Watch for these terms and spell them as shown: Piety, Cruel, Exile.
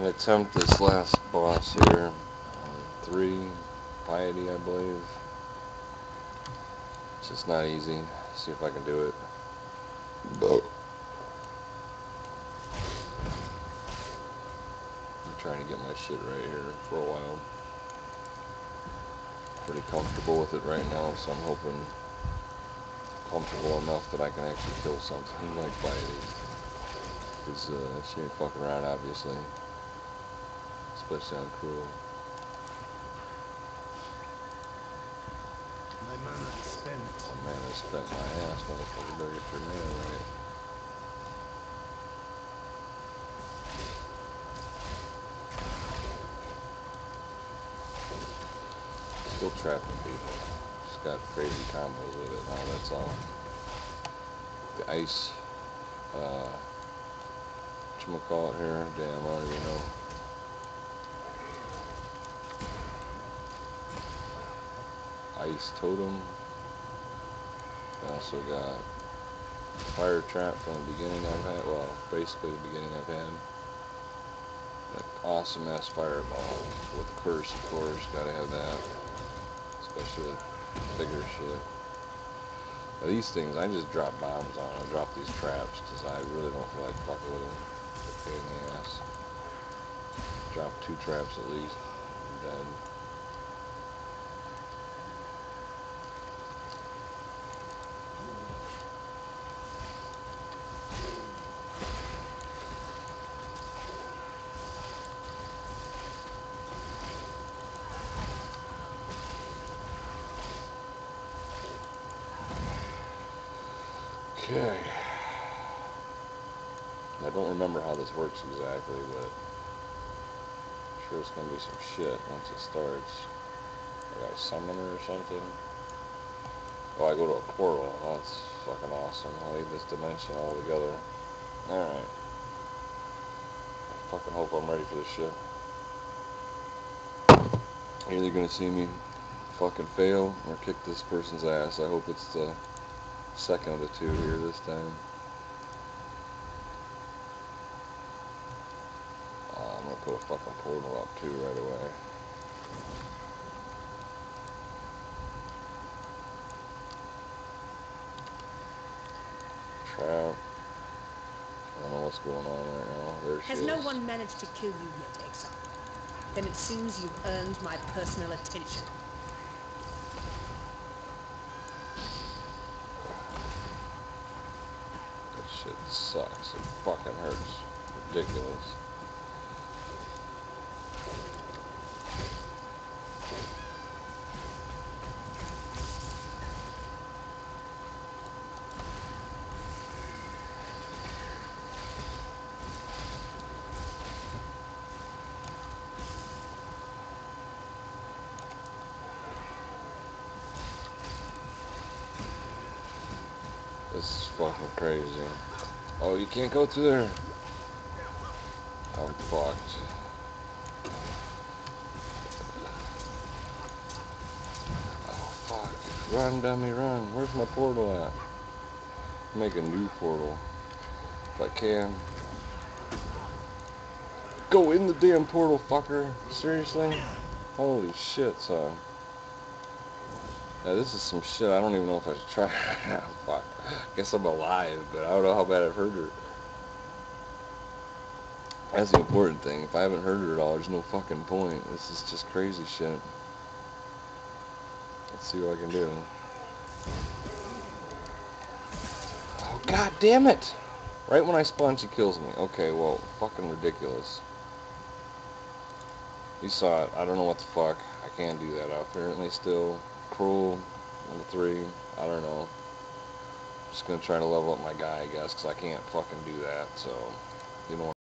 I'm going to attempt this last boss here, 3, Piety, I believe. It's just not easy. See if I can do it. I'm trying to get my shit right here for a while. Pretty comfortable with it right now, so I'm hoping comfortable enough that I can actually kill something like Piety. Because she ain't fucking around, obviously. Especially on Cruel. My mana is spent. My mana is spent. My ass, motherfucker, better get your mana right. Still trapping people. Just got crazy combos with it now, that's all. The ice, whatchamacallit here? Damn, I don't even know. Ice totem. I also got fire trap from the beginning I've had. Well, basically the beginning I've had. That awesome ass fireball with curse, of course. Gotta have that. Especially with bigger shit. Now, these things, I just drop bombs on. I drop these traps because I really don't feel like fucking with them. It's a pain in the ass. Drop 2 traps at least. I'm dead. Okay. I don't remember how this works exactly, but I'm sure it's going to be some shit once it starts. I got a summoner or something. Oh, I go to a portal. Oh, that's fucking awesome. I leave this dimension all together. Alright. I fucking hope I'm ready for this shit. You're either going to see me fucking fail or kick this person's ass. I hope it's the second of the two here this time. I'm gonna put a fucking portal up too right away. Trap. I don't know what's going on right now. There she is. Has no one managed to kill you yet, Exile? Then it seems you've earned my personal attention. Shit sucks. It fucking hurts. Ridiculous. This is fucking crazy. Oh, you can't go through there. I'm fucked. Oh, fuck. Run, dummy, run. Where's my portal at? Make a new portal. If I can. Go in the damn portal, fucker. Seriously? Holy shit, son. Now, this is some shit I don't even know if I should try. Fuck. I guess I'm alive, but I don't know how bad I've hurt her. That's the important thing. If I haven't hurt her at all, there's no fucking point. This is just crazy shit. Let's see what I can do. Oh, god damn it! Right when I spawn, she kills me. Okay, well, fucking ridiculous. You saw it. I don't know what the fuck. I can't do that apparently still. Cruel, number 3, I don't know. I'm just gonna try to level up my guy, I guess, because I can't fucking do that, so, you know what?